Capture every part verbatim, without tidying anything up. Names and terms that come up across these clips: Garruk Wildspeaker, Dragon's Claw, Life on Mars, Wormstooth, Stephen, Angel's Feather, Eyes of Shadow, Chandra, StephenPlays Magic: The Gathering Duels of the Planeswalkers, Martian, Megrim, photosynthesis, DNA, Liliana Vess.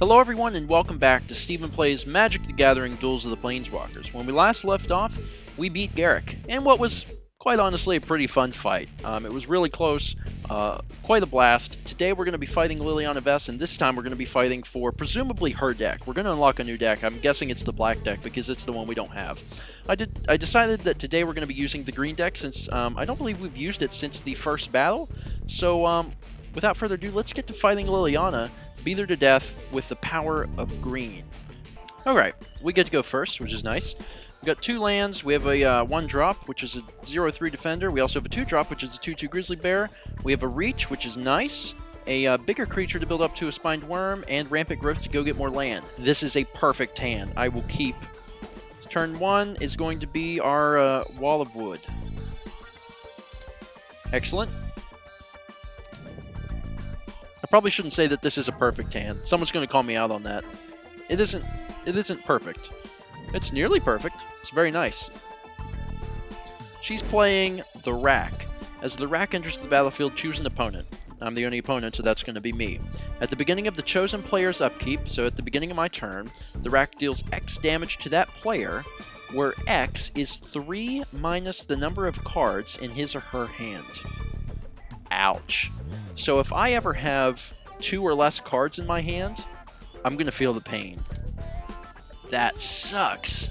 Hello everyone and welcome back to StephenPlays Magic: The Gathering Duels of the Planeswalkers. When we last left off, we beat Garruk, and what was, quite honestly, a pretty fun fight. Um, it was really close, uh, quite a blast. Today we're going to be fighting Liliana Vess, and this time we're going to be fighting for, presumably, her deck. We're going to unlock a new deck. I'm guessing it's the black deck because it's the one we don't have. I did. I decided that today we're going to be using the green deck since um, I don't believe we've used it since the first battle. So, um, without further ado, let's get to fighting Liliana. Beat her to death with the power of green. Alright, we get to go first, which is nice. We've got two lands. We have a uh, one drop, which is a zero three defender. We also have a two drop, which is a two two grizzly bear. We have a reach, which is nice. A uh, bigger creature to build up to a spined worm, and rampant growth to go get more land. This is a perfect hand. I will keep. Turn one is going to be our uh, wall of wood. Excellent. I probably shouldn't say that this is a perfect hand. Someone's going to call me out on that. It isn't. It isn't perfect. It's nearly perfect. It's very nice. She's playing the Rack. As the Rack enters the battlefield, choose an opponent. I'm the only opponent, so that's going to be me. At the beginning of the chosen player's upkeep, so at the beginning of my turn, the Rack deals X damage to that player, where X is three minus the number of cards in his or her hand. Ouch. So if I ever have two or less cards in my hand, I'm going to feel the pain. That sucks.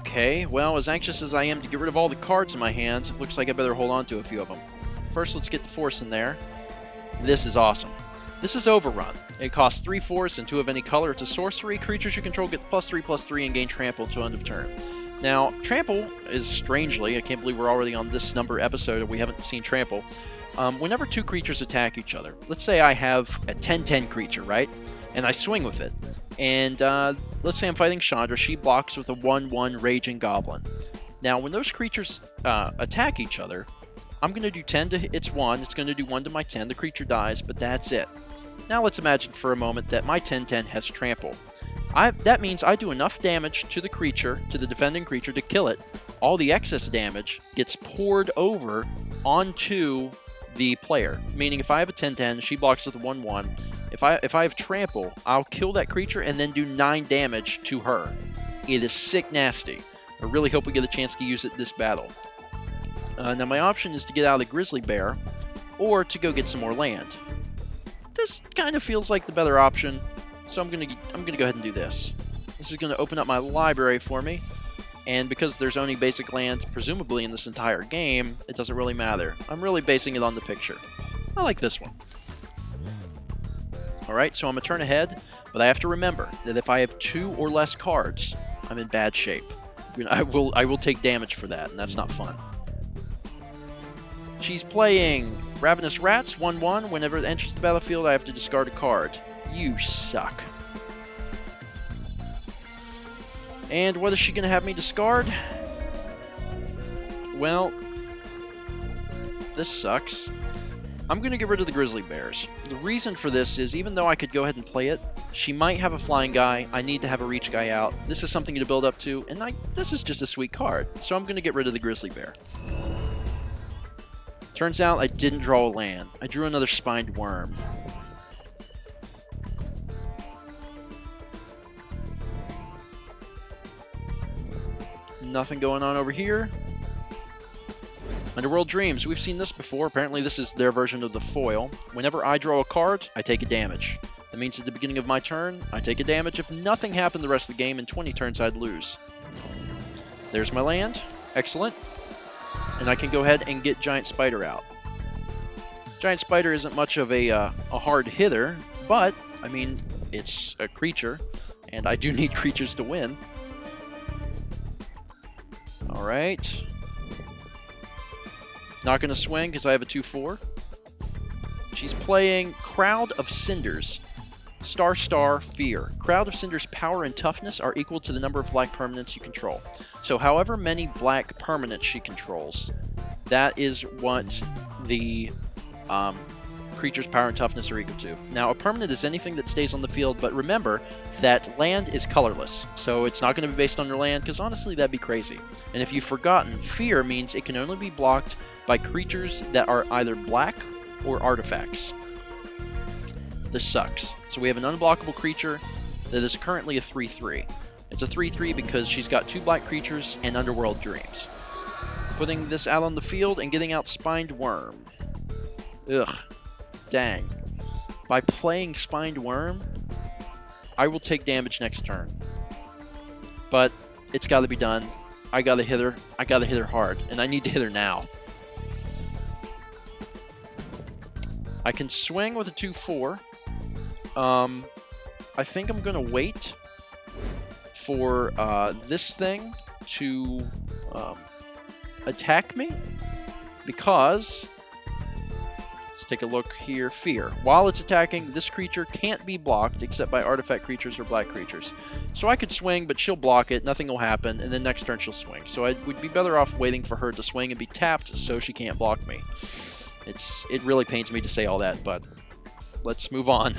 Okay, well, as anxious as I am to get rid of all the cards in my hand, it looks like I better hold on to a few of them. First, let's get the Force in there. This is awesome. This is Overrun. It costs three Force and two of any color. It's a sorcery. Creatures you control get plus three, plus three, and gain Trample to end of turn. Now, Trample is strangely, I can't believe we're already on this number episode and we haven't seen Trample. Um, whenever two creatures attack each other, let's say I have a ten ten creature, right? And I swing with it. And uh, let's say I'm fighting Chandra. She blocks with a one one Raging Goblin. Now, when those creatures uh, attack each other, I'm going to do ten to its one. It's going to do one to my ten. The creature dies, but that's it. Now, let's imagine for a moment that my ten ten has Trample. I, that means I do enough damage to the creature, to the defending creature, to kill it. All the excess damage gets poured over onto the player, meaning if I have a ten ten, she blocks with a one one. If I if I have Trample, I'll kill that creature and then do nine damage to her. It is sick nasty. I really hope we get a chance to use it this battle. Uh, now my option is to get out of the grizzly bear, or to go get some more land. This kind of feels like the better option, so I'm gonna I'm gonna go ahead and do this. This is gonna open up my library for me, and because there's only basic land, presumably, in this entire game, it doesn't really matter. I'm really basing it on the picture. I like this one. Alright, so I'm a turn ahead, but I have to remember that if I have two or less cards, I'm in bad shape. I will, I will take damage for that, and that's not fun. She's playing Ravenous Rats, one one. Whenever it enters the battlefield, I have to discard a card. You suck. And what is she going to have me discard? Well, this sucks. I'm going to get rid of the grizzly bears. The reason for this is, even though I could go ahead and play it, she might have a flying guy. I need to have a reach guy out. This is something to build up to, and I, this is just a sweet card. So I'm going to get rid of the grizzly bear. Turns out I didn't draw a land. I drew another spined worm. Nothing going on over here. Underworld Dreams. We've seen this before. Apparently this is their version of the foil. Whenever I draw a card, I take a damage. That means at the beginning of my turn, I take a damage. If nothing happened the rest of the game, in twenty turns, I'd lose. There's my land. Excellent. And I can go ahead and get Giant Spider out. Giant Spider isn't much of a, uh, a hard hitter, but, I mean, it's a creature, and I do need creatures to win. Alright. Not going to swing because I have a two four. She's playing Crowd of Cinders. Star, Star, Fear. Crowd of Cinders' power and toughness are equal to the number of black permanents you control. So however many black permanents she controls, that is what the um, creature's power and toughness are equal to. Now, a permanent is anything that stays on the field, but remember that land is colorless, so it's not going to be based on your land, because honestly, that'd be crazy. And if you've forgotten, Fear means it can only be blocked by creatures that are either black or artifacts. This sucks. So we have an unblockable creature that is currently a three three. It's a three three because she's got two black creatures and Underworld Dreams. Putting this out on the field and getting out Spined Worm. Ugh. Dang. By playing Spined Worm, I will take damage next turn. But it's got to be done. I got to hit her. I got to hit her hard. And I need to hit her now. I can swing with a two four. Um, I think I'm going to wait for uh, this thing to um, attack me, because, let's take a look here, fear. While it's attacking, this creature can't be blocked except by artifact creatures or black creatures. So I could swing, but she'll block it, nothing will happen, and then next turn she'll swing. So I would be better off waiting for her to swing and be tapped so she can't block me. It's It really pains me to say all that, but let's move on.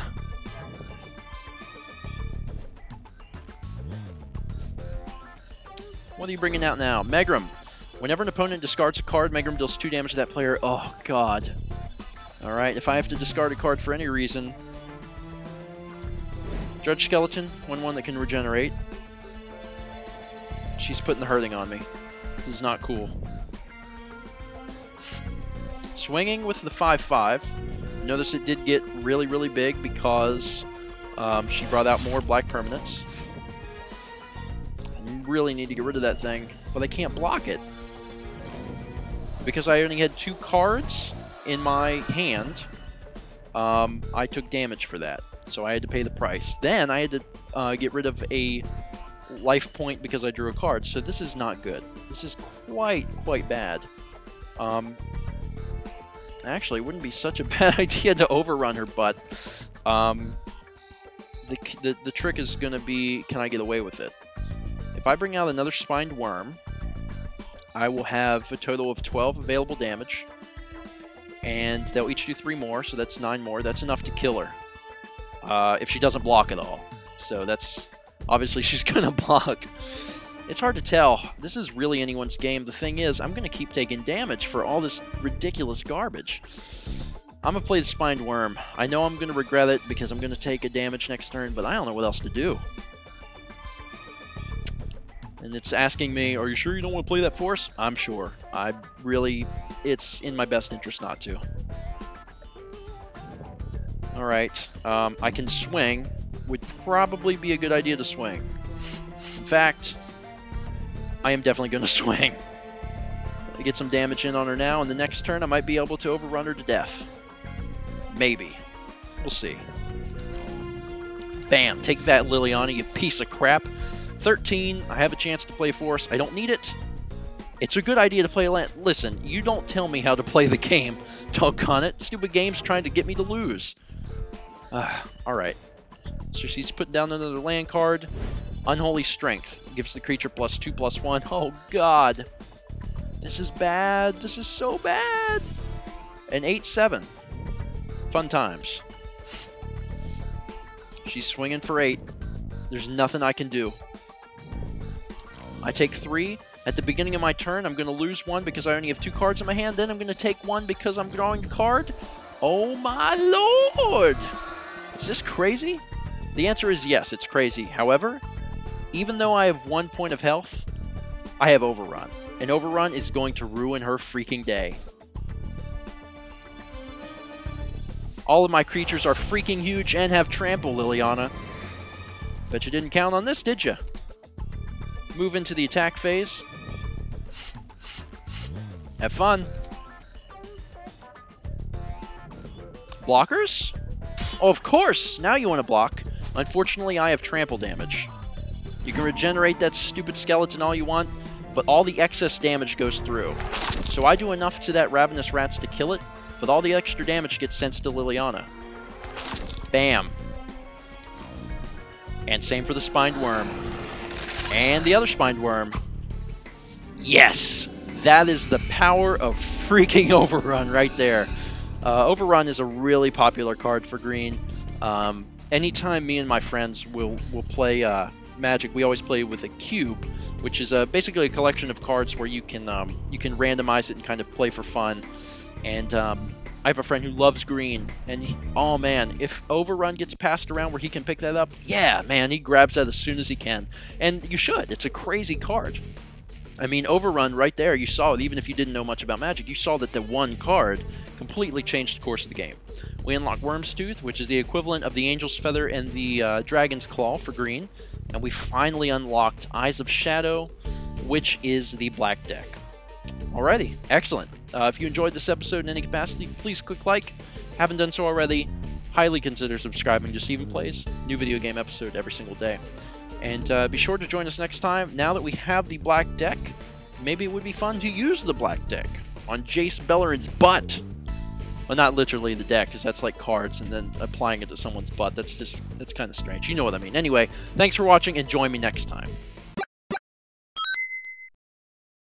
What are you bringing out now? Megrim. Whenever an opponent discards a card, Megrim deals two damage to that player. Oh, God. Alright, if I have to discard a card for any reason... Dredge Skeleton, one one that can regenerate. She's putting the hurting on me. This is not cool. Swinging with the five five. Notice it did get really, really big because um, she brought out more black permanents. Really need to get rid of that thing, but I can't block it because I only had two cards in my hand. um, I took damage for that, so I had to pay the price. Then I had to uh, get rid of a life point because I drew a card, so this is not good. This is quite quite bad. Um, actually, it wouldn't be such a bad idea to overrun her, but um, the, the, the trick is gonna be, can I get away with it? If I bring out another Spined Worm, I will have a total of twelve available damage, and they'll each do three more, so that's nine more. That's enough to kill her, uh, if she doesn't block at all. So that's, obviously she's gonna block. It's hard to tell. This is really anyone's game. The thing is, I'm gonna keep taking damage for all this ridiculous garbage. I'm gonna play the Spined Worm. I know I'm gonna regret it because I'm gonna take a damage next turn, but I don't know what else to do. And it's asking me, are you sure you don't want to play that force? I'm sure. I really, it's in my best interest not to. Alright, um, I can swing. Would probably be a good idea to swing. In fact, I am definitely going to swing. I get some damage in on her now, and the next turn I might be able to overrun her to death. Maybe. We'll see. Bam! Take that, Liliana, you piece of crap. thirteen, I have a chance to play Force. I don't need it. It's a good idea to play a land. Listen, you don't tell me how to play the game. Doggone it. Stupid game's trying to get me to lose. Uh, Alright. So she's put down another land card. Unholy Strength. Gives the creature plus two, plus one. Oh, God. This is bad. This is so bad. An eight seven. Fun times. She's swinging for eight. There's nothing I can do. I take three. At the beginning of my turn, I'm going to lose one because I only have two cards in my hand. Then I'm going to take one because I'm drawing a card. Oh my lord! Is this crazy? The answer is yes, it's crazy. However, even though I have one point of health, I have Overrun. And Overrun is going to ruin her freaking day. All of my creatures are freaking huge and have Trample, Liliana. Bet you didn't count on this, did you? Move into the attack phase. Have fun. Blockers? Oh, of course! Now you want to block. Unfortunately, I have trample damage. You can regenerate that stupid skeleton all you want, but all the excess damage goes through. So I do enough to that Ravenous Rats to kill it, but all the extra damage gets sent to Liliana. Bam. And same for the Spined Worm. And the other Spined Worm. Yes! That is the power of freaking Overrun right there. Uh, Overrun is a really popular card for green. Um, anytime me and my friends will, will play uh, Magic, we always play with a cube, which is uh, basically a collection of cards where you can, um, you can randomize it and kind of play for fun. And um, I have a friend who loves green, and he, oh man, if Overrun gets passed around where he can pick that up, yeah, man, he grabs that as soon as he can. And you should. It's a crazy card. I mean, Overrun right there, you saw it, even if you didn't know much about Magic, you saw that the one card completely changed the course of the game. We unlock Wormstooth, which is the equivalent of the Angel's Feather and the uh, Dragon's Claw for green, and we finally unlocked Eyes of Shadow, which is the black deck. Alrighty, excellent. Uh, if you enjoyed this episode in any capacity, please click like. Haven't done so already, highly consider subscribing to StephenPlays. New video game episode every single day. And uh, be sure to join us next time. Now that we have the black deck, maybe it would be fun to use the black deck on Jace Bellarin's butt. Well, not literally the deck, because that's like cards and then applying it to someone's butt. That's just, that's kind of strange. You know what I mean. Anyway, thanks for watching and join me next time.